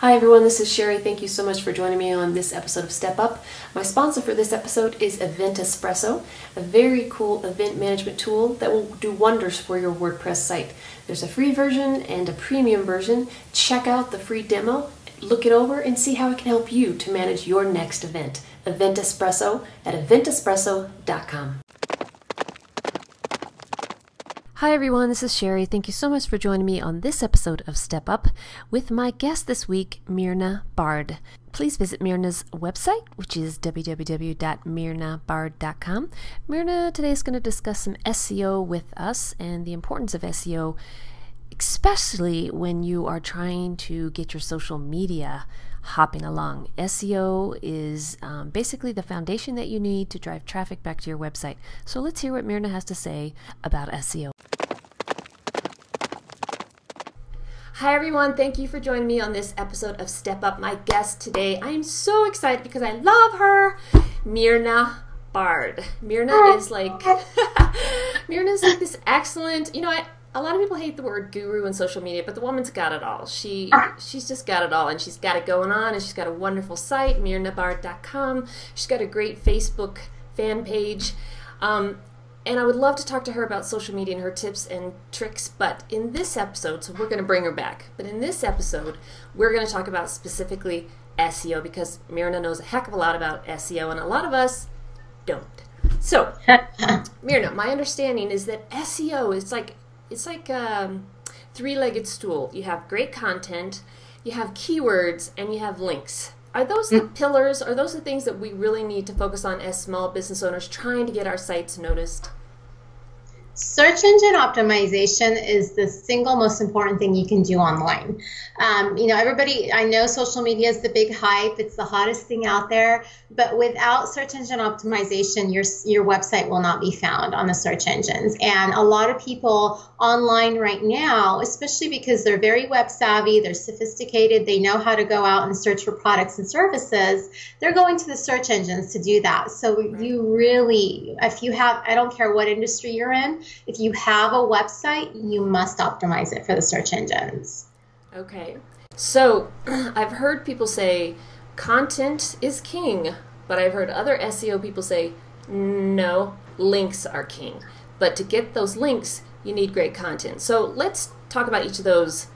Hi everyone, this is Sheri. Thank you so much for joining me on this episode of Step Up. My sponsor for this episode is Event Espresso, a very cool event management tool that will do wonders for your WordPress site. There's a free version and a premium version. Check out the free demo, look it over, and see how it can help you to manage your next event. Event Espresso at eventespresso.com. Hi everyone, this is Sheri. Thank you so much for joining me on this episode of Step Up with my guest this week, Mirna Bard. Please visit Mirna's website, which is www.mirnabard.com. Mirna today is going to discuss some SEO with us and the importance of SEO, especially when you are trying to get your social media hopping along. SEO is basically the foundation that you need to drive traffic back to your website. So let's hear what Mirna has to say about SEO. Hi everyone, thank you for joining me on this episode of Step Up. My guest today, I am so excited because I love her, Mirna Bard. Mirna is like, Mirna's like this excellent, you know, a lot of people hate the word guru in social media, but the woman's got it all. She's just got it all, and she's got it going on, and she's got a wonderful site, mirnabard.com. She's got a great Facebook fan page, and I would love to talk to her about social media and her tips and tricks, but in this episode, so we're going to bring her back, but in this episode, we're going to talk about specifically SEO, because Mirna knows a heck of a lot about SEO, and a lot of us don't. So, Mirna, my understanding is that SEO is like, it's like a three-legged stool. You have great content, you have keywords, and you have links. Are those the pillars? Are those the things that we really need to focus on as small business owners trying to get our sites noticed? Search engine optimization is the single most important thing you can do online. You know, everybody, I know social media is the big hype. It's the hottest thing out there. But without search engine optimization, your website will not be found on the search engines. And a lot of people online right now, especially because they're very web savvy, they're sophisticated, they know how to go out and search for products and services, they're going to the search engines to do that. So you really, if you have, I don't care what industry you're in, if you have a website, you must optimize it for the search engines. Okay. So I've heard people say content is king, but I've heard other SEO people say, no, links are king. But to get those links, you need great content. So let's talk about each of those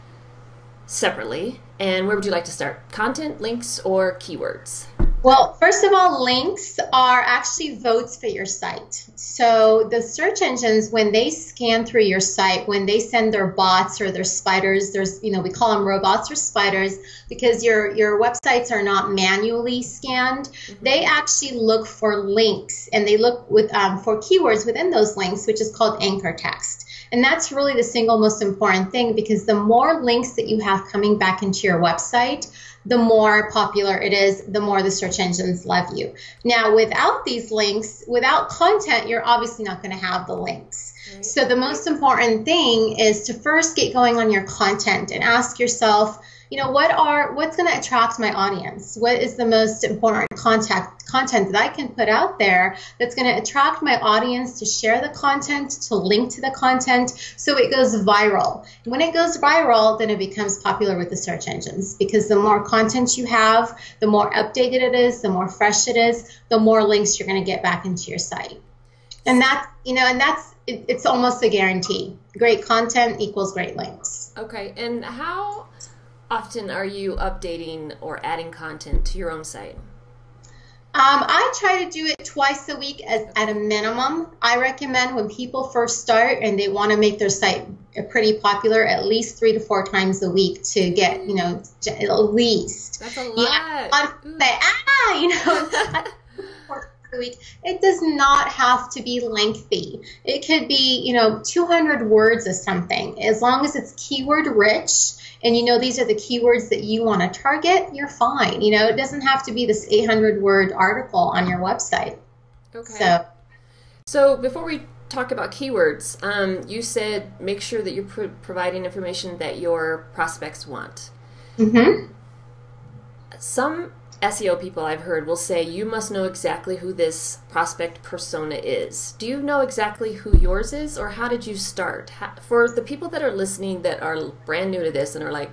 separately. And where would you like to start? Content, links, or keywords? Well, first of all, links are actually votes for your site. So the search engines, when they scan through your site, when they send their bots or their spiders, there's, you know, we call them robots or spiders because your websites are not manually scanned. They actually look for links, and they look with for keywords within those links, which is called anchor text. And that's really the single most important thing, because the more links that you have coming back into your website, the more popular it is, the more the search engines love you. Now, without these links, without content, you're obviously not going to have the links. Right. So the most important thing is to first get going on your content and ask yourself, you know, what's going to attract my audience? What is the most important content that I can put out there that's going to attract my audience to share the content, to link to the content, so it goes viral. And when it goes viral, then it becomes popular with the search engines, because the more content you have, the more updated it is, the more fresh it is, the more links you're going to get back into your site. And that's, you know, and that's, it's almost a guarantee. Great content equals great links. Okay, and how often are you updating or adding content to your own site? I try to do it twice a week at a minimum. I recommend when people first start and they want to make their site pretty popular, at least 3 to 4 times a week to get, you know, at least. That's a lot. Yeah, you know. A week. It does not have to be lengthy. It could be, you know, 200 words or something. As long as it's keyword rich and you know these are the keywords that you want to target, you're fine. You know, it doesn't have to be this 800-word article on your website. Okay. So before we talk about keywords, you said make sure that you're providing information that your prospects want. Mm-hmm. Some SEO people I've heard will say you must know exactly who this prospect persona is. Do you know exactly who yours is, or how did you start? For the people that are listening that are brand new to this and are like,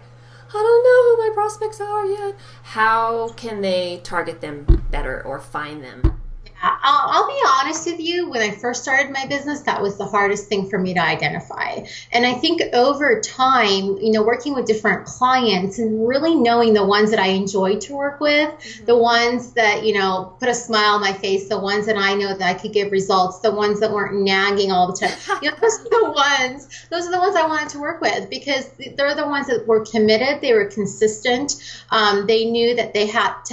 I don't know who my prospects are yet. How can they target them better or find them? I'll be honest with you, when I first started my business, that was the hardest thing for me to identify. And I think over time, you know, working with different clients and really knowing the ones that I enjoyed to work with, mm-hmm. the ones that, you know, put a smile on my face, the ones that I know that I could give results, the ones that weren't nagging all the time, you know, those are the ones I wanted to work with, because they're the ones that were committed, they were consistent, they knew that they had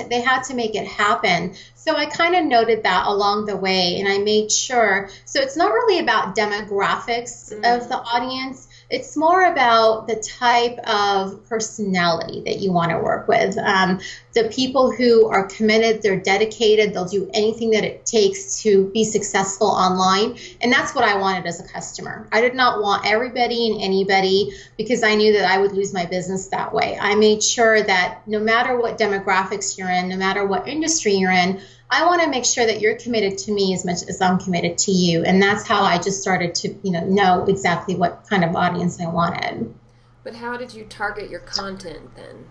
to make it happen. So I kind of noted that along the way, and I made sure. So it's not really about demographics mm-hmm. of the audience. It's more about the type of personality that you want to work with. The people who are committed, they're dedicated, they'll do anything that it takes to be successful online. And that's what I wanted as a customer. I did not want everybody and anybody, because I knew that I would lose my business that way. I made sure that no matter what demographics you're in, no matter what industry you're in, I want to make sure that you're committed to me as much as I'm committed to you. And that's how I just started to, you know exactly what kind of audience I wanted. But how did you target your content then?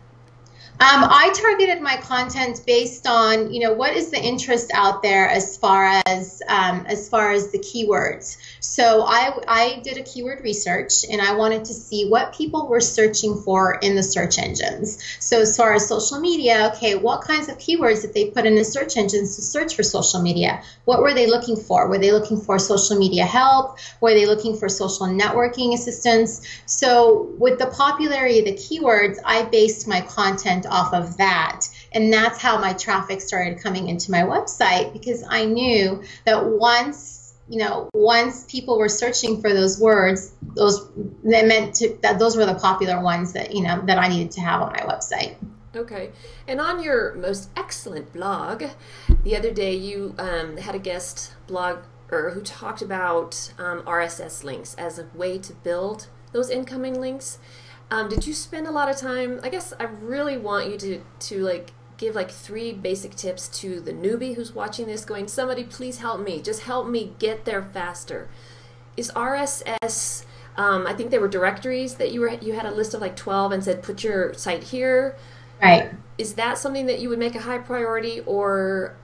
I targeted my content based on, you know, what is the interest out there as far as the keywords. So I did a keyword research, and I wanted to see what people were searching for in the search engines. So as far as social media, okay, what kinds of keywords did they put in the search engines to search for social media? What were they looking for? Were they looking for social media help? Were they looking for social networking assistance? So with the popularity of the keywords, I based my content off of that, and that's how my traffic started coming into my website, because I knew that once people were searching for those words, those were the popular ones that, you know, that I needed to have on my website. Okay. And on your most excellent blog, the other day you had a guest blogger who talked about RSS links as a way to build those incoming links. Did you spend a lot of time? I guess I really want you to like give like 3 basic tips to the newbie who's watching this going, somebody please help me, just help me get there faster. Is RSS, I think there were directories that you had a list of like 12 and said put your site here. Right. Is that something that you would make a high priority, or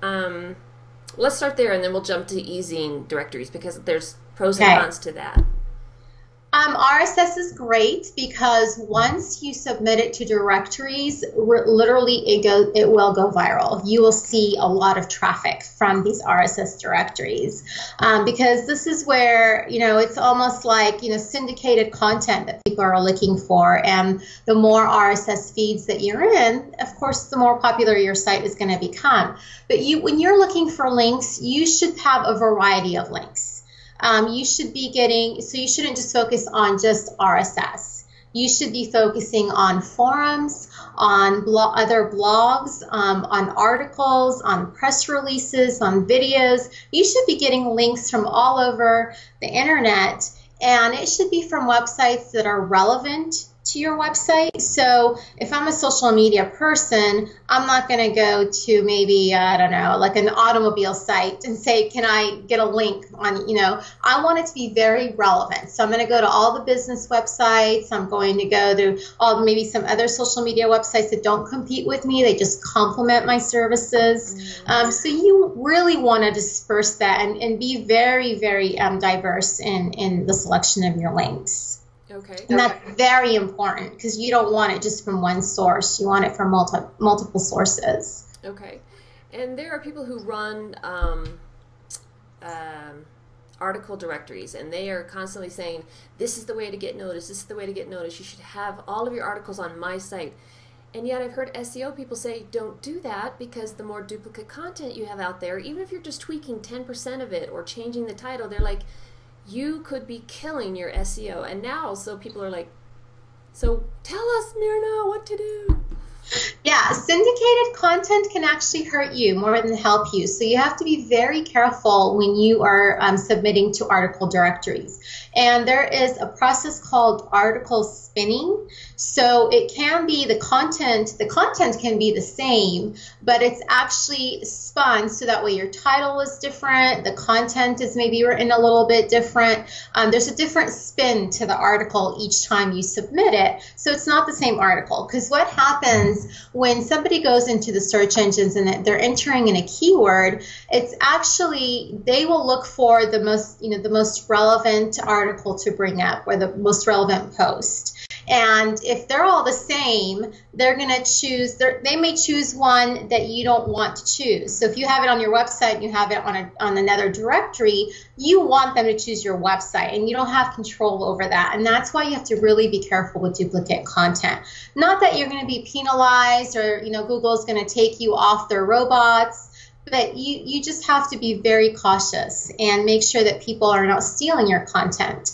let's start there and then we'll jump to easing directories, because there's pros and cons to that. RSS is great, because once you submit it to directories, literally it will go viral. You will see a lot of traffic from these RSS directories, because this is where, you know, it's almost like, you know, syndicated content that people are looking for. And the more RSS feeds that you're in, of course, the more popular your site is going to become. But when you're looking for links, you should have a variety of links. You should be getting, so you shouldn't just focus on just RSS. You should be focusing on forums, on other blogs, on articles, on press releases, on videos. You should be getting links from all over the internet, and it should be from websites that are relevant to your website. So if I'm a social media person, I'm not going to go to maybe, I don't know, like an automobile site and say, can I get a link on, you know, I want it to be very relevant. So I'm going to go to all the business websites. I'm going to go to maybe some other social media websites that don't compete with me. They just complement my services. Mm-hmm. So you really want to disperse that and be very, very diverse in the selection of your links. Okay. And that's very important, because you don't want it just from one source. You want it from multiple sources. Okay. And there are people who run article directories, and they are constantly saying, this is the way to get noticed. This is the way to get noticed. You should have all of your articles on my site. And yet I've heard SEO people say, don't do that, because the more duplicate content you have out there, even if you're just tweaking 10% of it or changing the title, they're like, you could be killing your SEO. And now, so people are like, so tell us, Mirna, what to do. Yeah, syndicated content can actually hurt you more than help you. So you have to be very careful when you are submitting to article directories. And there is a process called article spinning. So it can be the content can be the same, but it's actually spun so that way your title is different, the content is maybe written a little bit different. There's a different spin to the article each time you submit it. So it's not the same article, because what happens when somebody goes into the search engines and they're entering in a keyword, it's actually, they will look for the most, the most relevant article to bring up, or the most relevant post. And if they're all the same, they're going to choose, they may choose one that you don't want to choose. So if you have it on your website and you have it on another directory, you want them to choose your website, and you don't have control over that. And that's why you have to really be careful with duplicate content. Not that you're going to be penalized, or Google's going to take you off their robots, but you just have to be very cautious and make sure that people are not stealing your content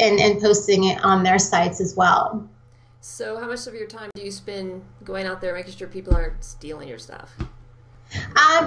and posting it on their sites as well. So how much of your time do you spend going out there making sure people aren't stealing your stuff?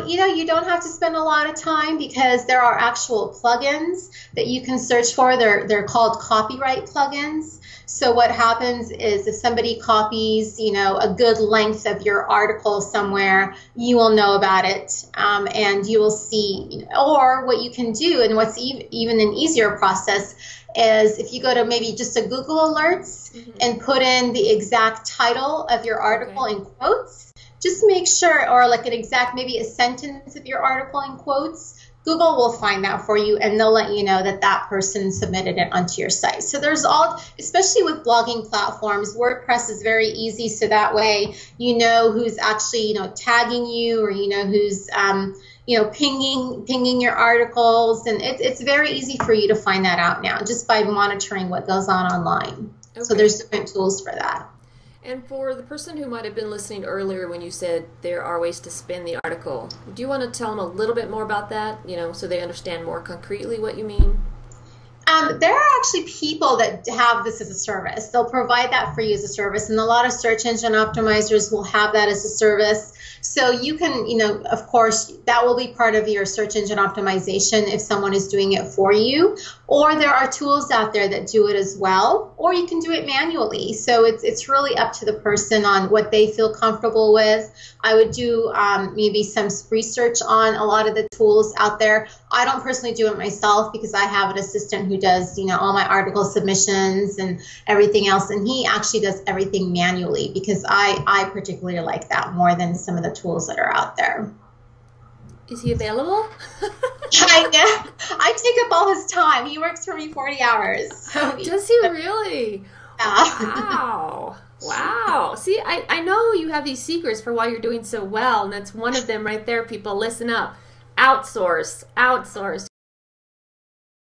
You don't have to spend a lot of time, because there are actual plugins that you can search for. They're called copyright plugins. So what happens is if somebody copies, a good length of your article somewhere, you will know about it, and you will see. Or what you can do, and what's even an easier process, is if you go to maybe just a Google Alerts and put in the exact title of your article in quotes. Just make sure, or like an exact, maybe a sentence of your article in quotes, Google will find that for you, and they'll let you know that that person submitted it onto your site. So there's all, especially with blogging platforms, WordPress is very easy, so that way you know who's actually, tagging you, or who's, pinging your articles, and it's very easy for you to find that out now just by monitoring what goes on online. So there's different tools for that. And for the person who might have been listening earlier when you said there are ways to spin the article, do you want to tell them a little bit more about that, so they understand more concretely what you mean? There are actually people that have this as a service. They'll provide that for you as a service, and a lot of search engine optimizers will have that as a service. So you can, of course, that will be part of your search engine optimization if someone is doing it for you. Or there are tools out there that do it as well, or you can do it manually. So it's really up to the person on what they feel comfortable with. I would do maybe some research on a lot of the tools out there. I don't personally do it myself, because I have an assistant who does, all my article submissions and everything else, and he actually does everything manually, because I particularly like that more than some of the tools that are out there. Is he available? I take up all his time. He works for me 40 hours. So does he really? Yeah. Wow. Wow. See, I know you have these secrets for why you're doing so well, and that's one of them right there, people. Listen up. Outsource. Outsource.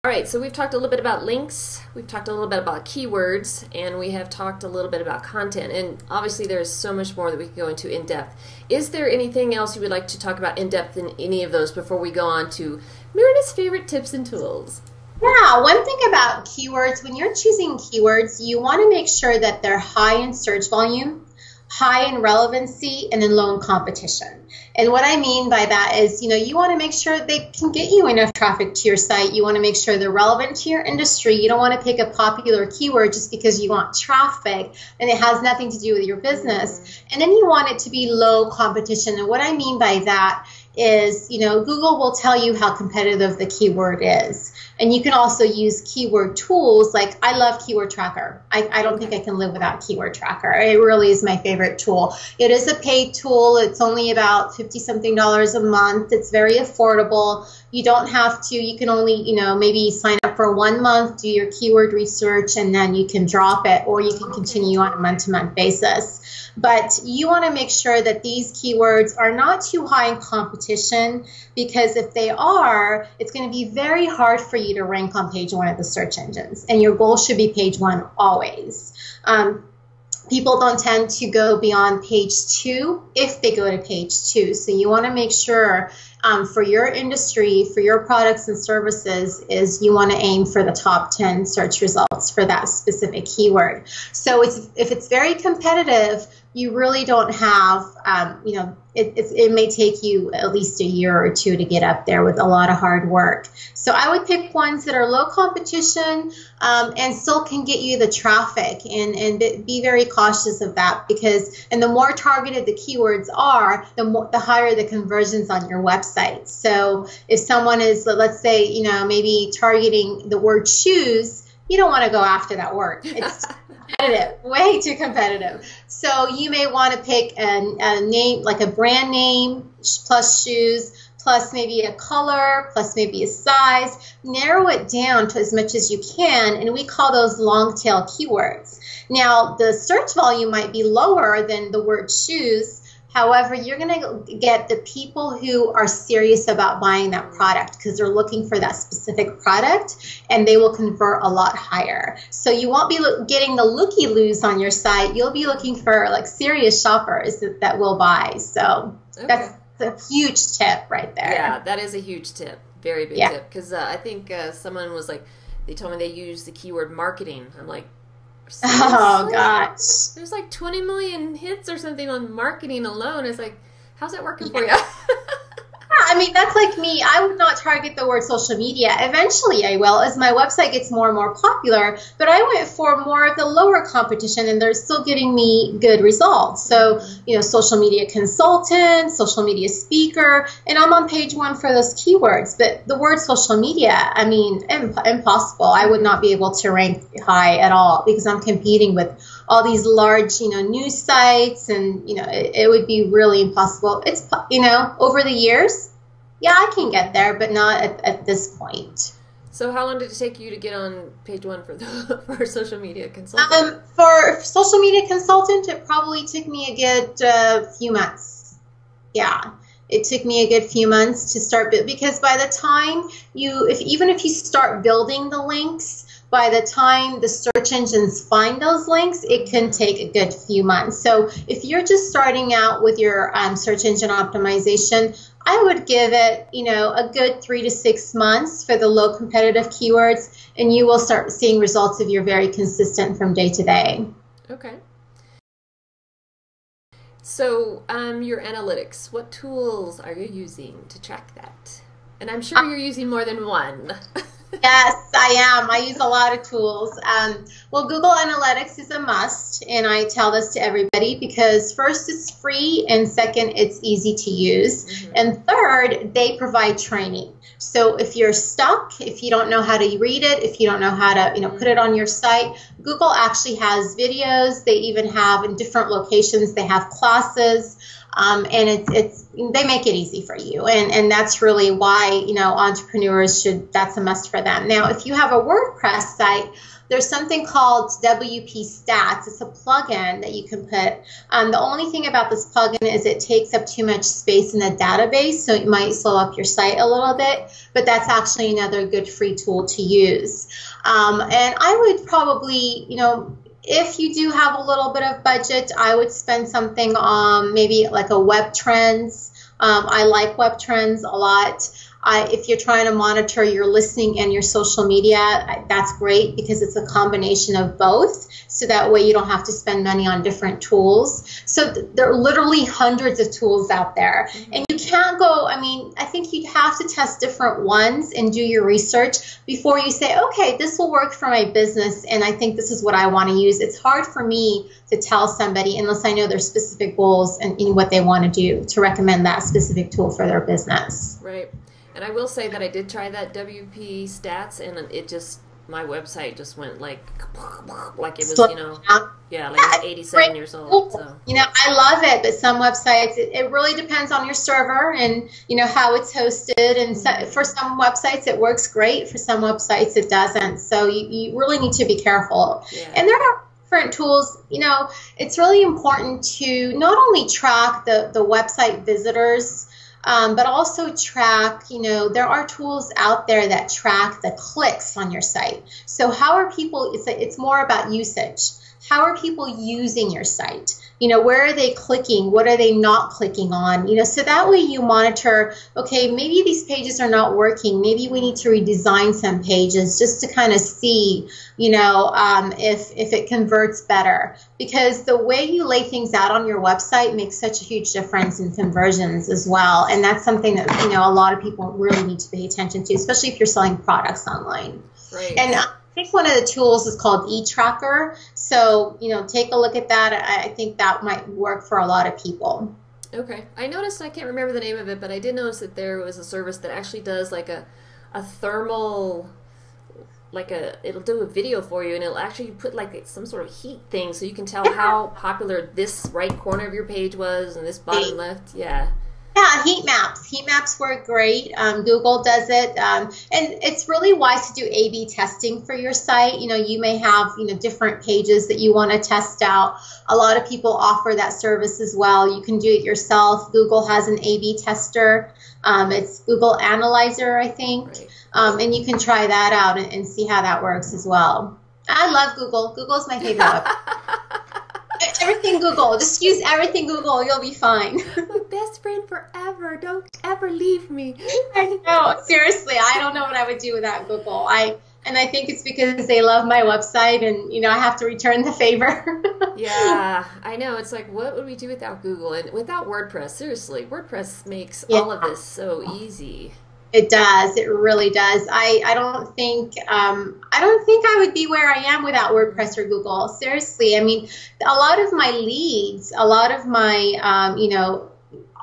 All right, so we've talked a little bit about links, we've talked a little bit about keywords, and we have talked a little bit about content. And obviously there's so much more that we can go into in depth. Is there anything else you would like to talk about in depth in any of those before we go on to Mirna's favorite tips and tools? Yeah, one thing about keywords, when you're choosing keywords, you want to make sure that they're high in search volume, high in relevancy, and then low in competition. And what I mean by that is, you want to make sure they can get you enough traffic to your site. You want to make sure they're relevant to your industry. You don't want to pick a popular keyword just because you want traffic and it has nothing to do with your business. And then you want it to be low competition. And what I mean by that is, Google will tell you how competitive the keyword is. And you can also use keyword tools. Like, I love Keyword Tracker. I don't think I can live without Keyword Tracker. It really is my favorite tool. It is a paid tool. It's only about $50-something a month. It's very affordable. You don't have to. You can only, maybe sign up for 1 month, do your keyword research, and then you can drop it, or you can continue on a month-to-month basis. But you want to make sure that these keywords are not too high in competition, because if they are, it's going to be very hard for you to rank on page 1 of the search engines. And your goal should be page 1 always. People don't tend to go beyond page 2 if they go to page 2. So you want to make sure for your industry, for your products and services, is you want to aim for the top 10 search results for that specific keyword. So if it's very competitive, you really don't have, you know, it may take you at least a year or two to get up there with a lot of hard work. So I would pick ones that are low competition and still can get you the traffic, and be very cautious of that, because, and the more targeted the keywords are, the higher the conversions on your website. So if someone is, let's say, you know, maybe targeting the word shoes, you don't want to go after that word. It's competitive, way too competitive. So you may want to pick a name, like a brand name plus shoes, plus maybe a color, plus maybe a size. Narrow it down to as much as you can, and we call those long tail keywords. Now, the search volume might be lower than the word shoes. However, you're going to get the people who are serious about buying that product because they're looking for that specific product, and they will convert a lot higher. So you won't be getting the looky-loos on your site. You'll be looking for like serious shoppers that will buy. So okay. That's a huge tip right there. Yeah, that is a huge tip. Very big tip. Because I think someone was like, they told me they used the keyword marketing. I'm like, seriously? Oh gosh. There's like 20 million hits or something on marketing alone. It's like, how's that working for you? I mean, that's like me. I would not target the word social media. Eventually I will, as my website gets more and more popular, but I went for more of the lower competition, and they're still getting me good results. So, you know, social media consultant, social media speaker, and I'm on page 1 for those keywords. But the word social media, I mean, impossible. I would not be able to rank high at all because I'm competing with all these large, you know, news sites, and, you know, it would be really impossible. It's, you know, over the years, yeah, I can get there, but not at this point. So how long did it take you to get on page 1 for social media consultant? For social media consultant, it probably took me a good few months. Yeah. It took me a good few months to start, because by the time you, even if you start building the links, by the time the search engines find those links, it can take a good few months. So if you're just starting out with your search engine optimization, I would give it, you know, a good 3 to 6 months for the low competitive keywords, and you will start seeing results if you're very consistent from day to day. Okay. So your analytics, what tools are you using to track that? And I'm sure you're using more than one. Yes, I am. I use a lot of tools. Well, Google Analytics is a must, and I tell this to everybody because first, it's free, and second, it's easy to use, and third, they provide training. So if you're stuck, if you don't know how to read it, if you don't know how to, you know, put it on your site, Google actually has videos. They even have, in different locations, they have classes. And they make it easy for you, and that's really why, you know, entrepreneurs should, that's a must for them. Now, if you have a WordPress site, there's something called WP Stats. It's a plugin that you can put. The only thing about this plugin is it takes up too much space in the database, so it might slow up your site a little bit, but that's actually another good free tool to use. And I would probably, you know, if you do have a little bit of budget, I would spend something on maybe like a Web Trends. I like Web Trends a lot. If you're trying to monitor your listening and your social media, that's great because it's a combination of both. So that way you don't have to spend money on different tools. So there are literally hundreds of tools out there. And you can't go, I mean, I think you'd have to test different ones and do your research before you say, okay, this will work for my business, and I think this is what I want to use. It's hard for me to tell somebody unless I know their specific goals and what they want to do to recommend that specific tool for their business. Right. And I will say that I did try that WP Stats, and it just, my website just went like it was, you know, yeah, like it's 87 years old. So. You know, I love it, but some websites, it really depends on your server and, you know, how it's hosted. And so, for some websites, it works great. For some websites, it doesn't. So you really need to be careful. Yeah. And there are different tools. You know, it's really important to not only track the website visitors, but also track, you know, there are tools out there that track the clicks on your site. So how are people, it's more about usage. How are people using your site? You know, where are they clicking? What are they not clicking on? You know, so that way you monitor, okay, maybe these pages are not working. Maybe we need to redesign some pages just to kind of see, you know, if it converts better. Because the way you lay things out on your website makes such a huge difference in conversions as well. And that's something that, you know, a lot of people really need to pay attention to, especially if you're selling products online. Right. And I think one of the tools is called eTracker. So, you know, take a look at that. I think that might work for a lot of people. Okay. I noticed, I can't remember the name of it, but I did notice that there was a service that actually does like a thermal, like it'll do a video for you, and it'll actually put like some sort of heat thing so you can tell how popular this right corner of your page was and this bottom left. Yeah. Yeah, heat maps. Heat maps work great. Google does it. And it's really wise to do A/B testing for your site. You know, you may have, you know, different pages that you want to test out. A lot of people offer that service as well. You can do it yourself. Google has an A/B tester. It's Google Analyzer, I think. Right. And you can try that out and see how that works as well. I love Google. Google's my favorite website. Everything Google. Just use everything Google. You'll be fine. My best friend forever. Don't ever leave me. I know. Seriously, I don't know what I would do without Google. And I think it's because they love my website, and you know I have to return the favor. Yeah, I know. It's like, what would we do without Google and without WordPress? Seriously, WordPress makes all of this so easy. It does. It really does. I don't think I would be where I am without WordPress or Google. Seriously, I mean, a lot of my leads, a lot of my, you know,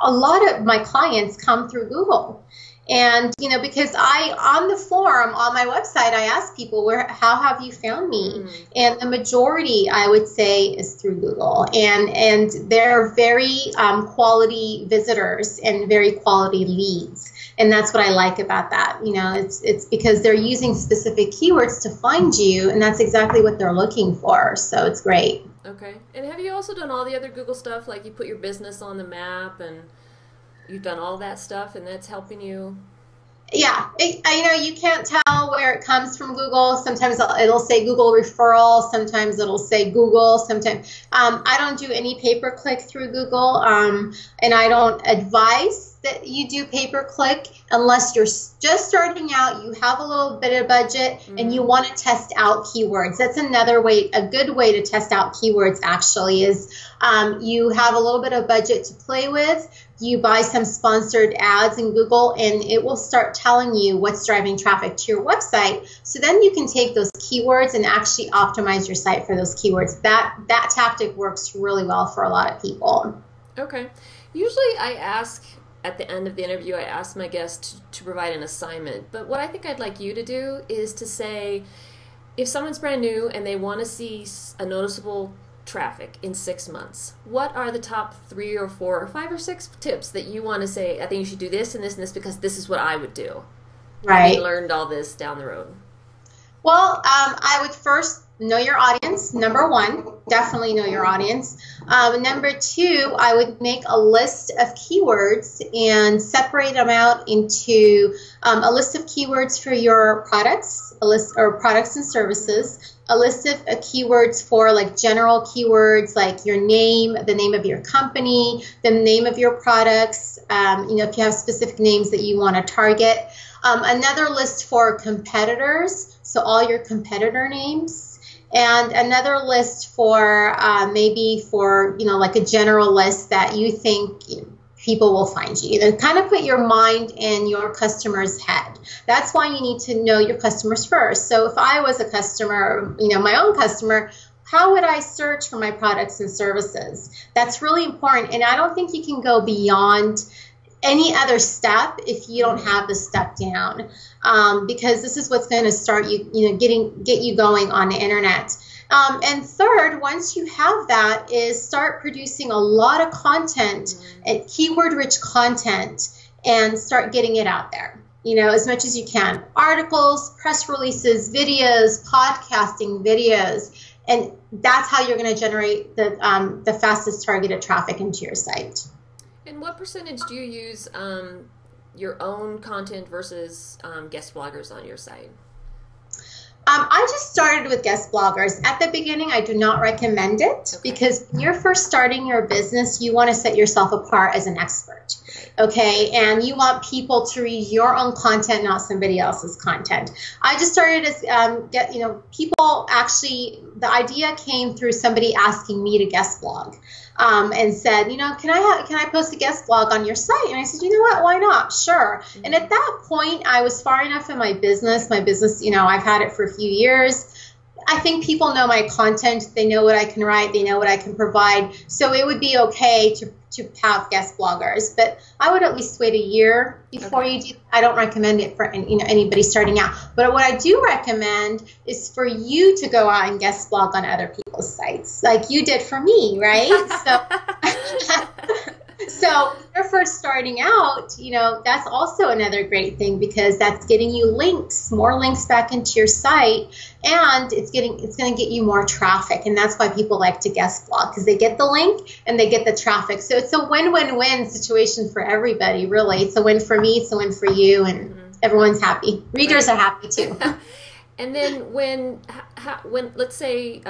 a lot of my clients come through Google. And, you know, because on the forum, on my website, I ask people, how have you found me? Mm-hmm. And the majority, I would say, is through Google. And they're very quality visitors and very quality leads. And that's what I like about that. You know, it's because they're using specific keywords to find you, and that's exactly what they're looking for. So it's great. Okay. And have you also done all the other Google stuff, like you put your business on the map and... You've done all that stuff, and that's helping you? Yeah. You know, you can't tell where it comes from, Google. Sometimes it'll say Google referral. Sometimes it'll say Google. Sometimes I don't do any pay-per-click through Google, and I don't advise that you do pay-per-click unless you're just starting out, you have a little bit of budget, mm-hmm. and you want to test out keywords. That's another way, a good way to test out keywords actually is you have a little bit of budget to play with. You buy some sponsored ads in Google, and it will start telling you what's driving traffic to your website. So then you can take those keywords and actually optimize your site for those keywords. That tactic works really well for a lot of people. Okay. Usually I ask at the end of the interview, I ask my guests to provide an assignment. But what I think I'd like you to do is to say, if someone's brand new and they want to see a noticeable traffic in 6 months, what are the top 3 or 4 or 5 or 6 tips that you want to say, I think you should do this and this and this because this is what I would do? Right. I learned all this down the road. Well, I would first know your audience, number one. Definitely know your audience. Number two, I would make a list of keywords and separate them out into a list of keywords for your products, products and services, a list of keywords for like general keywords like your name, the name of your company, the name of your products, you know, if you have specific names that you want to target. Another list for competitors, so all your competitor names, and another list for maybe for, you know, like a general list that you think people will find you. And kind of put your mind in your customer's head. That's why you need to know your customers first. So if I was a customer, you know, my own customer, how would I search for my products and services? That's really important. And I don't think you can go beyond any other step if you don't have the step down, because this is what's going to start you, you know, get you going on the internet. And third, once you have that, is start producing a lot of content, and keyword-rich content, and start getting it out there. You know, as much as you can. Articles, press releases, videos, podcasting videos, and that's how you're going to generate the fastest targeted traffic into your site. And what percentage do you use your own content versus guest bloggers on your site? I just started with guest bloggers. At the beginning, I do not recommend it because when you're first starting your business, you want to set yourself apart as an expert, okay? And you want people to read your own content, not somebody else's content. I just started as, people actually, the idea came through somebody asking me to guest blog. And said, you know, can I post a guest blog on your site? And I said, you know what, why not? Sure. Mm-hmm. And at that point, I was far enough in my business, you know, I've had it for a few years. I think people know my content. They know what I can write. They know what I can provide. So it would be okay to have guest bloggers, but I would at least wait a year before you do. I don't recommend it for anybody starting out. But what I do recommend is for you to go out and guest blog on other people's sites, like you did for me, right? So. So when you're first starting out, you know, that's also another great thing because that's getting you links, more links back into your site, and it's going to get you more traffic. And that's why people like to guest blog, because they get the link and they get the traffic. So it's a win-win-win situation for everybody, really. It's a win for me, it's a win for you, and everyone's happy. Readers are happy too. And then when let's say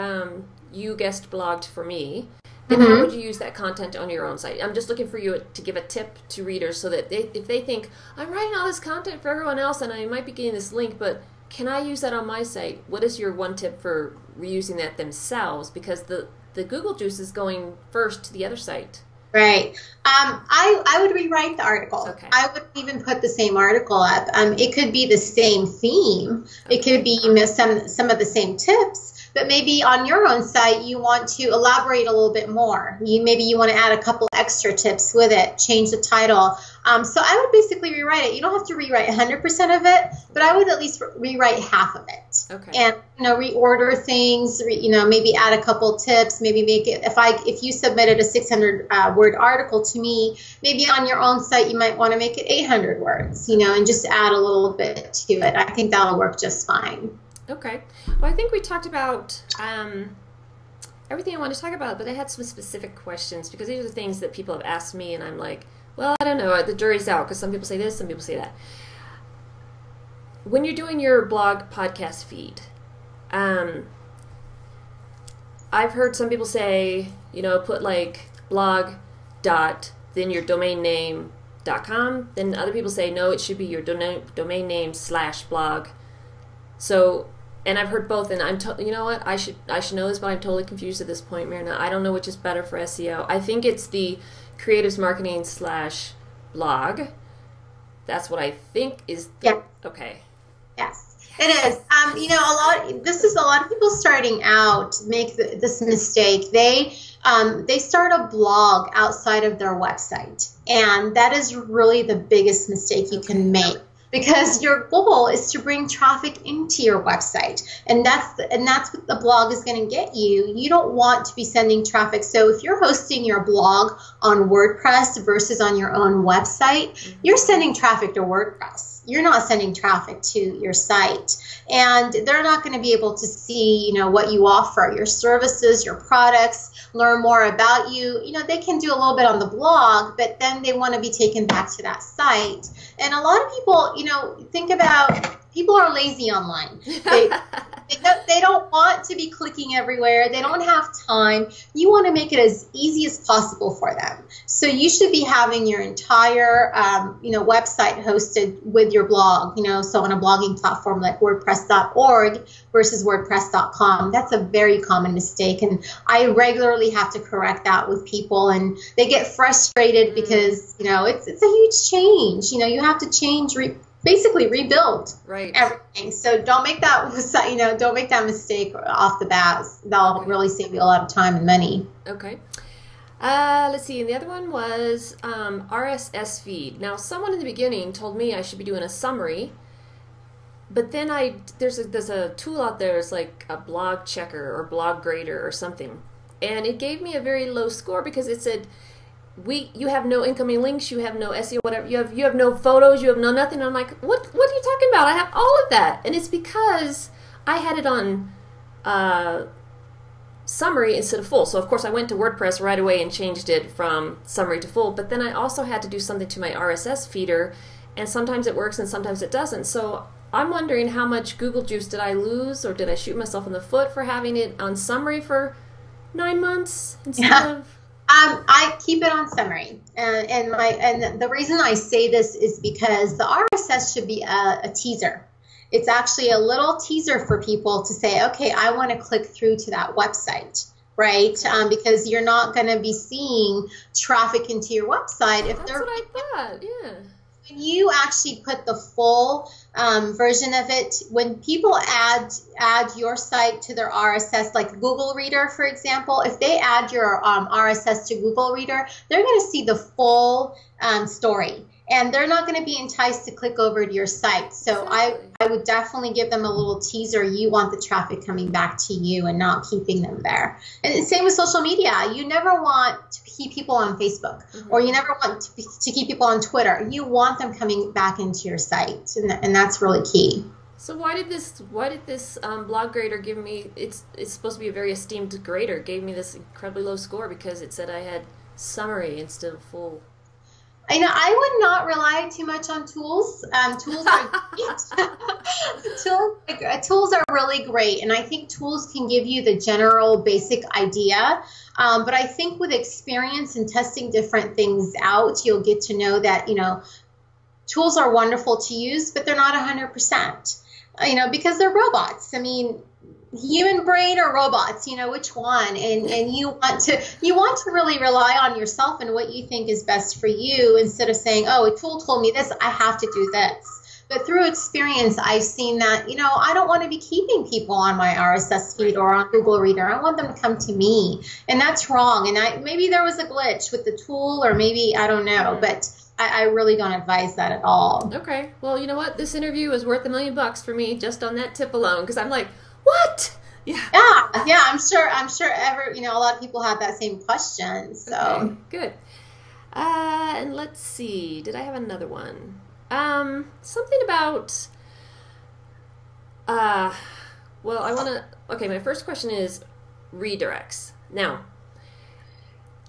you guest blogged for me, then how would you use that content on your own site? I'm just looking for you to give a tip to readers so that if they think, I'm writing all this content for everyone else and I might be getting this link, but can I use that on my site? What is your one tip for reusing that themselves? Because the Google juice is going first to the other site. Right. I would rewrite the article. Okay. I wouldn't even put the same article up. It could be the same theme. It could be some of the same tips. But maybe on your own site, you want to elaborate a little bit more. Maybe you want to add a couple extra tips with it, change the title. So I would basically rewrite it. You don't have to rewrite 100% of it, but I would at least rewrite half of it. Okay. And, you know, reorder things, maybe add a couple tips, maybe make it, if you submitted a 600-word article to me, maybe on your own site, you might want to make it 800 words, you know, and just add a little bit to it. I think that'll work just fine. Okay. Well, I think we talked about everything I wanted to talk about, but I had some specific questions because these are things that people have asked me, and I'm like, well, I don't know. The jury's out because some people say this, some people say that. When you're doing your blog podcast feed, I've heard some people say, you know, put like blog, then your domain name.com. Then other people say, no, it should be your domain name /blog. So, and I've heard both, and I'm you know what, I should know this, but I'm totally confused at this point, Mirna. I don't know which is better for SEO. I think it's the Creatives Marketing /blog. That's what I think is. Yeah. Okay. Yes, it is. You know, a lot of people starting out make this mistake. They start a blog outside of their website, and that is really the biggest mistake you can make. Because your goal is to bring traffic into your website, and that's what the blog is going to get you. You don't want to be sending traffic. So if you're hosting your blog on WordPress versus on your own website, you're sending traffic to WordPress. You're not sending traffic to your site, and they're not going to be able to see, you know, what you offer, your services, your products, learn more about you. You know, they can do a little bit on the blog, but then they want to be taken back to that site. And a lot of people, you know, think about, people are lazy online. They don't want to be clicking everywhere. They don't have time. You want to make it as easy as possible for them. So you should be having your entire, website hosted with your blog, you know, so on a blogging platform like WordPress.org versus WordPress.com. That's a very common mistake, and I regularly have to correct that with people, and they get frustrated because, you know, it's a huge change. You know, you have to change, basically rebuild everything. So don't make that, you know, don't make that mistake off the bat. That'll really save you a lot of time and money. Okay. Let's see. And the other one was RSS feed. Now, someone in the beginning told me I should be doing a summary, but then there's a tool out there. It's like a blog checker or blog grader or something, and it gave me a very low score because it said, you have no incoming links, you have no SEO, whatever, you have no photos, you have no nothing. And I'm like, what are you talking about? I have all of that. And it's because I had it on summary instead of full. So of course I went to WordPress right away and changed it from summary to full, but then I also had to do something to my RSS feeder, and sometimes it works and sometimes it doesn't. So I'm wondering how much Google juice did I lose, or did I shoot myself in the foot for having it on summary for 9 months instead of... I keep it on summary, and the reason I say this is because the RSS should be a teaser. It's actually a little teaser for people to say, okay, I want to click through to that website, right? Because you're not going to be seeing traffic into your website if they're... That's what I thought, yeah. When you actually put the full version of it, when people add your site to their RSS, like Google Reader, for example, if they add your RSS to Google Reader, they're going to see the full story, and they're not going to be enticed to click over to your site. So I would definitely give them a little teaser. You want the traffic coming back to you and not keeping them there. And same with social media. You never want to keep people on Facebook, mm-hmm. or you never want to keep people on Twitter. You want them coming back into your site, and that's really key. So why did this blog grader give me, it's supposed to be a very esteemed grader, gave me this incredibly low score because it said I had summary instead of full? I know I would not rely too much on tools. Tools are great. Tools are really great, and I think tools can give you the general basic idea. But I think with experience and testing different things out, you'll get to know that, you know, tools are wonderful to use, but they're not 100%. You know, because they're robots. I mean, human brain or robots, you know, which one? And you want to really rely on yourself and what you think is best for you, instead of saying, oh, a tool told me this, I have to do this. But through experience, I've seen that, you know, I don't want to be keeping people on my RSS feed or on Google Reader. I want them to come to me, and that's wrong. And maybe there was a glitch with the tool, or maybe, I don't know, but I really don't advise that at all. Okay. Well, you know what? This interview is worth $1,000,000 for me just on that tip alone, because I'm like, what? Yeah. Yeah, I'm sure you know, a lot of people have that same question. So okay, good. And let's see, did I have another one? Something about well, I wanna, okay, my first question is redirects. Now,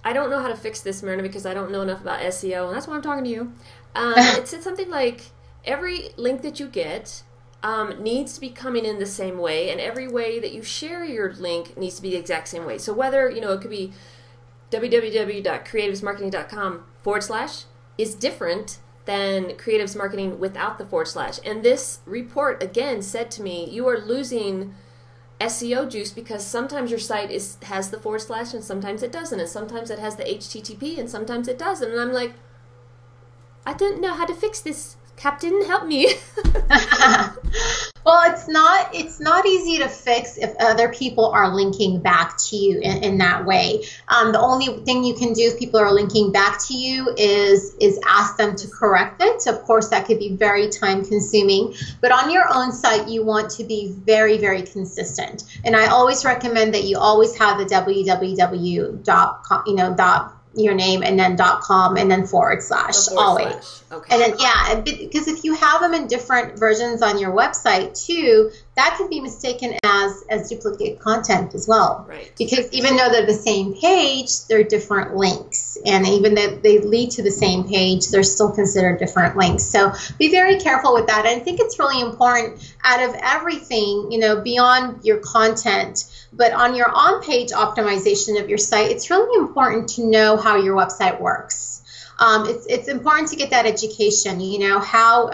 I don't know how to fix this, Mirna, because I don't know enough about SEO, and that's why I'm talking to you. It said something like every link that you get needs to be coming in the same way, and every way that you share your link needs to be the exact same way. So whether, you know, it could be www.creativesmarketing.com/ is different than Creatives Marketing without the /. And this report again said to me, you are losing SEO juice because sometimes your site has the / and sometimes it doesn't, and sometimes it has the HTTP and sometimes it doesn't. And I'm like, I didn't know how to fix this. Captain, help me. Well, it's not easy to fix if other people are linking back to you in that way. The only thing you can do if people are linking back to you is ask them to correct it. Of course, that could be very time consuming, but on your own site, you want to be very, very consistent. And I always recommend that you always have the www.com, you know, your name and then .com and then / always. Okay. And then, yeah, because if you have them in different versions on your website too, that can be mistaken as duplicate content as well. Right. Because even though they're the same page, they're different links. And even though they lead to the same page, they're still considered different links. So be very careful with that. And I think it's really important, out of everything, you know, beyond your content, but on your on-page optimization of your site, it's really important to know how your website works. It's important to get that education, you know, how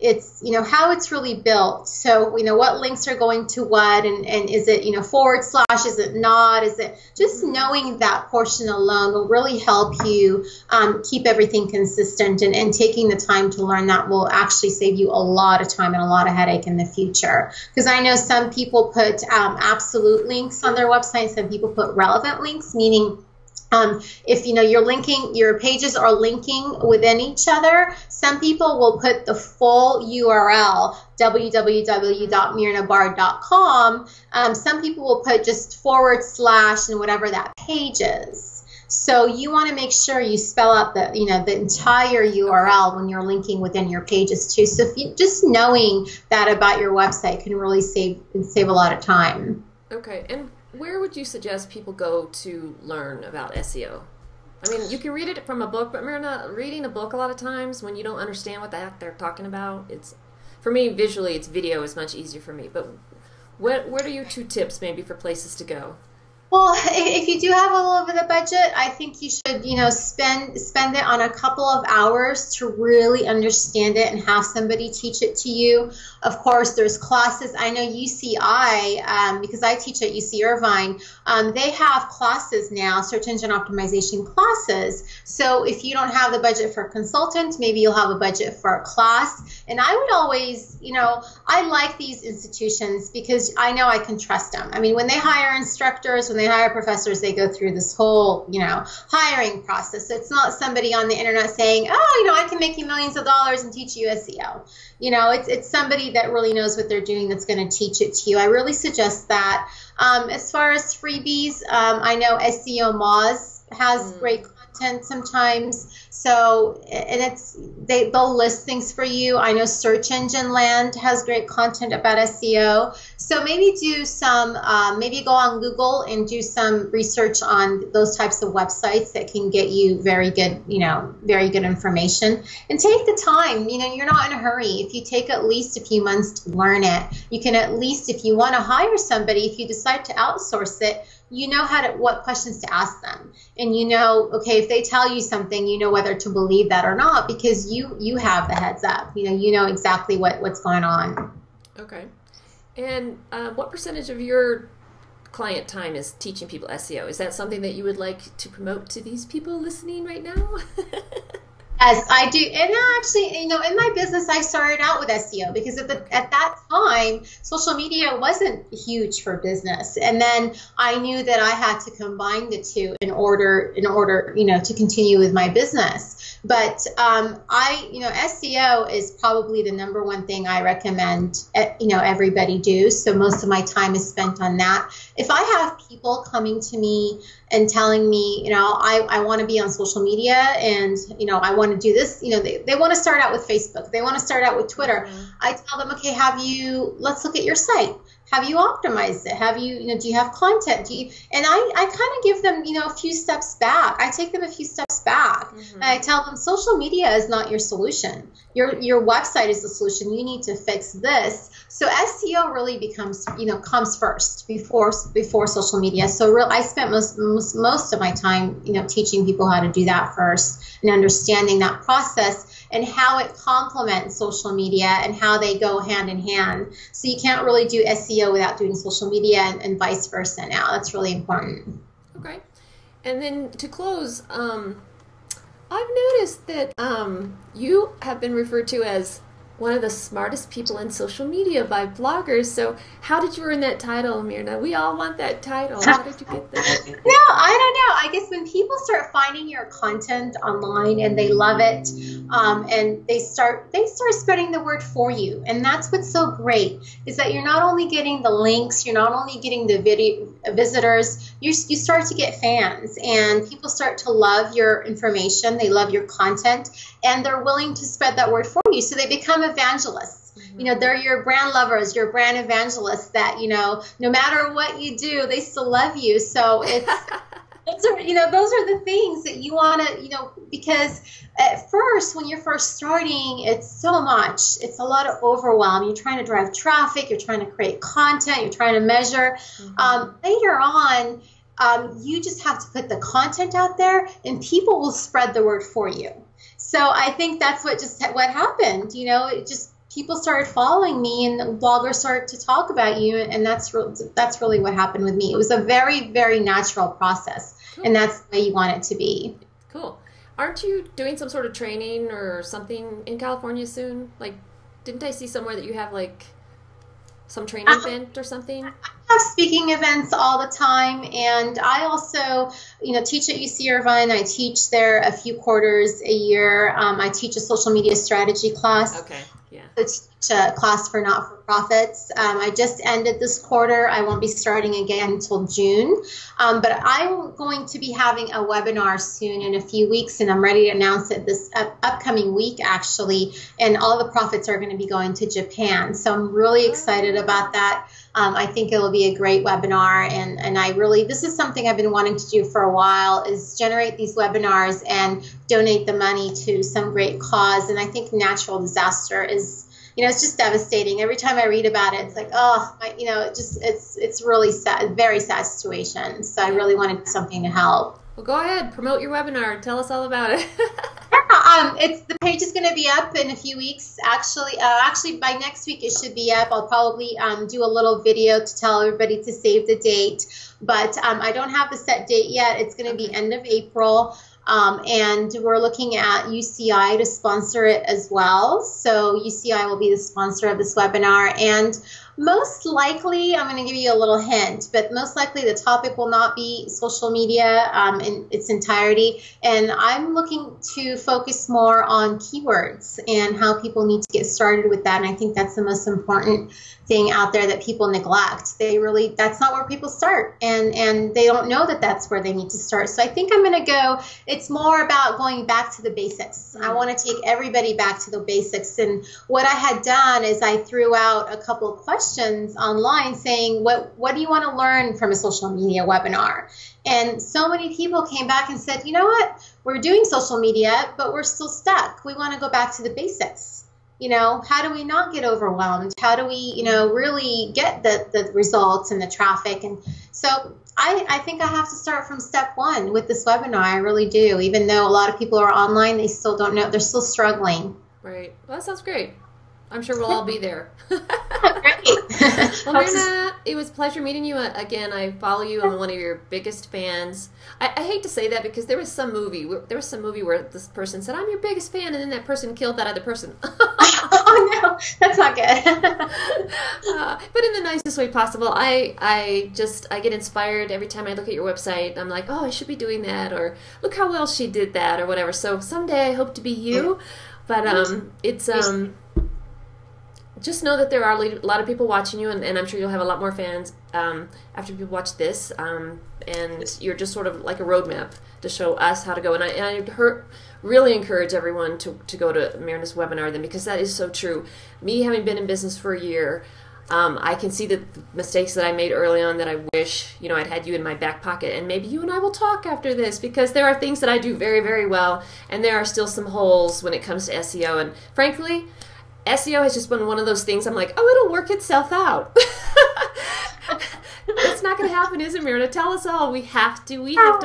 it's really built. So, you know, what links are going to what, and is it, you know, /, is it not, is it, just knowing that portion alone will really help you keep everything consistent, and taking the time to learn that will actually save you a lot of time and a lot of headache in the future. Because I know some people put absolute links on their website, some people put relevant links, meaning if you know you're linking, your pages are linking within each other, some people will put the full URL, www.mirnabard.com. Some people will put just / and whatever that page is. So you want to make sure you spell out the, you know, the entire URL when you're linking within your pages too. So if you, just knowing that about your website can really save a lot of time. Okay. And where would you suggest people go to learn about SEO? I mean, you can read it from a book, but Mirna, reading a book a lot of times when you don't understand what the heck they're talking about, it's, For me, visually, it's video is much easier for me. But what are your two tips maybe for places to go? Well, if you do have a little bit of budget, I think you should, you know, spend it on a couple of hours to really understand it and have somebody teach it to you. Of course, there's classes. I know UCI, because I teach at UC Irvine, they have classes now, search engine optimization classes. So if you don't have the budget for a consultant, maybe you'll have a budget for a class. And I would always, you know, I like these institutions because I know I can trust them. I mean, when they hire instructors, when they hire professors, they go through this whole, you know, hiring process. So it's not somebody on the internet saying, oh, you know, I can make you millions of dollars and teach you SEO. You know, it's somebody that really knows what they're doing that's going to teach it to you. I really suggest that. As far as freebies, I know SEO Moz has great content sometimes. So, and they'll list things for you. I know Search Engine Land has great content about SEO. So maybe do some, maybe go on Google and do some research on those types of websites that can get you very good, you know, very good information. And take the time. You know, you're not in a hurry. If you take at least a few months to learn it, you can at least, if you want to hire somebody, if you decide to outsource it, you know how to, what questions to ask them. And you know, okay, if they tell you something, you know whether to believe that or not because you have the heads up. You know exactly what's going on. Okay. And what percentage of your client time is teaching people SEO? Is that something that you would like to promote to these people listening right now? Yes, I do. And actually, you know, in my business, I started out with SEO because at that time, social media wasn't huge for business. And then I knew that I had to combine the two in order, you know, to continue with my business. But you know, SEO is probably the #1 thing I recommend, you know, everybody do. So most of my time is spent on that. If I have people coming to me and telling me, you know, I want to be on social media and, you know, I want to do this, you know, they want to start out with Facebook. They want to start out with Twitter. I tell them, okay, let's look at your site. Have you optimized it? Have you, you know, do you have content? And I kind of give them, you know, a few steps back. I take them a few steps back. And I tell them social media is not your solution. Your website is the solution. You need to fix this. So SEO really becomes, you know, comes first before social media. So I spent most of my time, you know, teaching people how to do that first and understanding that process and how it complements social media and how they go hand in hand. So you can't really do SEO without doing social media and vice versa now. That's really important. Okay. And then to close, I've noticed that you have been referred to as one of the smartest people in social media by bloggers. So how did you earn that title, Mirna? We all want that title. How did you get that? No, I don't know. I guess when people start finding your content online and they love it, and they start spreading the word for you. And that's what's so great is that you're not only getting the links, you're not only getting the visitors, you start to get fans and people start to love your information. They love your content and they're willing to spread that word for you. So they become evangelists. You know, they're your brand lovers, your brand evangelists that, you know, no matter what you do, they still love you. So it's, you know, those are the things that you want to, you know, because at first, when you're first starting, it's so much. It's a lot of overwhelm. You're trying to drive traffic. You're trying to create content. You're trying to measure. Later on, you just have to put the content out there and people will spread the word for you. So I think that's what happened. You know, it just people started following me and bloggers started to talk about you. And that's really what happened with me. It was a very, very natural process. Cool. And that's the way you want it to be. Cool. Aren't you doing some sort of training or something in California soon? Like, didn't I see somewhere that you have, like, some training event or something? I have speaking events all the time, and I also, you know, teach at UC Irvine. I teach there a few quarters a year. I teach a social media strategy class. Okay, yeah. I teach a class for not-for-profits. I just ended this quarter. I won't be starting again until June, but I'm going to be having a webinar soon in a few weeks, and I'm ready to announce it this upcoming week, actually, and all the profits are going to be going to Japan, so I'm really excited about that. I think it'll be a great webinar, and I really, this is something I've been wanting to do for a while, is generate these webinars and donate the money to some great cause. And I think natural disaster is you know, it's just devastating. Every time I read about it, it's like, oh, my, you know, it just, it's really sad, very sad situation. So I really wanted something to help. Well, go ahead, promote your webinar and tell us all about it. Yeah, it's, the page is going to be up in a few weeks. Actually, by next week it should be up. I'll probably do a little video to tell everybody to save the date. But I don't have a set date yet. It's going to be end of April. And we're looking at UCI to sponsor it as well. So UCI will be the sponsor of this webinar. And most likely, I'm going to give you a little hint, but most likely the topic will not be social media in its entirety. And I'm looking to focus more on keywords and how people need to get started with that. And I think that's the most important thing out there that people neglect. They really, that's not where people start, and they don't know that that's where they need to start. So I think I'm going to go, it's more about going back to the basics. I want to take everybody back to the basics. And what I had done is I threw out a couple of questions online saying, what do you want to learn from a social media webinar? And so many people came back and said, you know what, we're doing social media, but we're still stuck. We want to go back to the basics. You know, how do we not get overwhelmed? How do we, you know, really get the results and the traffic? And so I think I have to start from step one with this webinar. I really do. Even though a lot of people are online, they still don't know. They're still struggling. Right. Well, that sounds great. I'm sure we'll all be there. Great. Well, Mirna, it was a pleasure meeting you again. I follow you. I'm one of your biggest fans. I hate to say that because there was some movie. There was some movie where this person said, "I'm your biggest fan," and then that person killed that other person. Oh no, that's not good. But in the nicest way possible. I get inspired every time I look at your website. I'm like, oh, I should be doing that, or look how well she did that, or whatever. So someday I hope to be you. But just know that there are a lot of people watching you, and I'm sure you'll have a lot more fans after people watch this. And you're just sort of like a roadmap to show us how to go. And I really encourage everyone to go to Mirna's webinar then, because that is so true. Me having been in business for a year, I can see the mistakes that I made early on that I wish, you know, I'd had you in my back pocket. And maybe you and I will talk after this, because there are things that I do very, very well, and there are still some holes when it comes to SEO. And frankly, SEO has just been one of those things I'm like, oh, it'll work itself out. It's not going to happen, is it, Mirna? Tell us all. We have to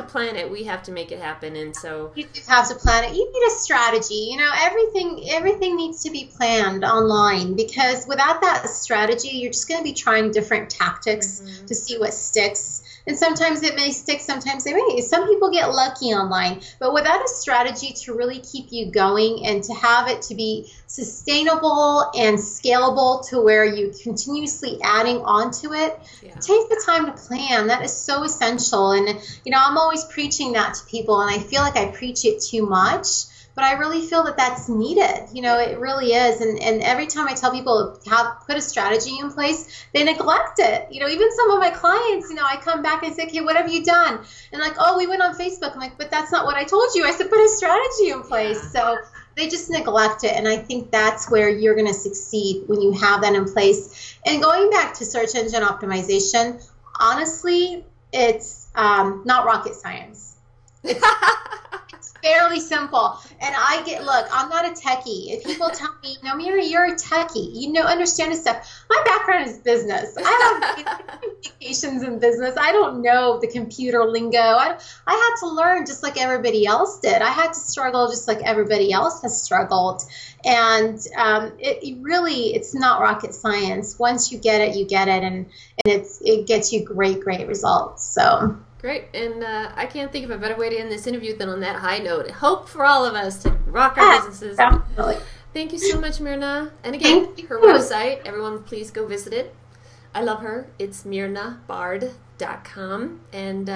plan it. We have to make it happen. And so you have to plan it. You need a strategy. You know, everything needs to be planned online, because without that strategy, you're just going to be trying different tactics to see what sticks. And sometimes it may stick, sometimes they may. Some people get lucky online. But without a strategy to really keep you going and to have it to be sustainable and scalable to where you continuously adding onto it, take the time to plan. That is so essential. And, you know, I'm always preaching that to people, and I feel like I preach it too much. But I really feel that that's needed. You know, it really is. And every time I tell people to put a strategy in place, they neglect it. You know, even some of my clients, you know, I come back and say, okay, what have you done? And like, oh, we went on Facebook. I'm like, but that's not what I told you. I said, put a strategy in place. So they just neglect it. And I think that's where you're going to succeed when you have that in place. And going back to search engine optimization, honestly, it's not rocket science. It's fairly simple. And I get, look, I'm not a techie. If people tell me, no, Mirna, you're a techie, you know, understand this stuff. My background is business. I have communications in business. I don't know the computer lingo. I had to learn just like everybody else did. I had to struggle just like everybody else has struggled. And it's not rocket science. Once you get it, you get it. And it gets you great, great results. So. Great, and I can't think of a better way to end this interview than on that high note. Hope for all of us to rock our businesses. Definitely. Thank you so much, Mirna. And again, her website, everyone please go visit it. I love her. It's mirnabard.com. And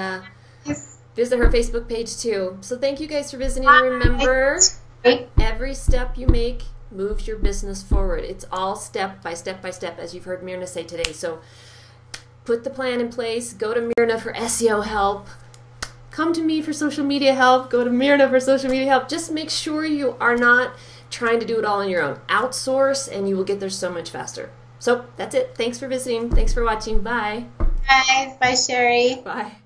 visit her Facebook page too. So thank you guys for visiting. Remember, every step you make moves your business forward. It's all step by step by step, as you've heard Mirna say today. So put the plan in place. Go to Mirna for SEO help. Come to me for social media help. Go to Mirna for social media help. Just make sure you are not trying to do it all on your own. Outsource, and you will get there so much faster. So that's it. Thanks for visiting. Thanks for watching. Bye. Bye. Bye, Sheri. Bye.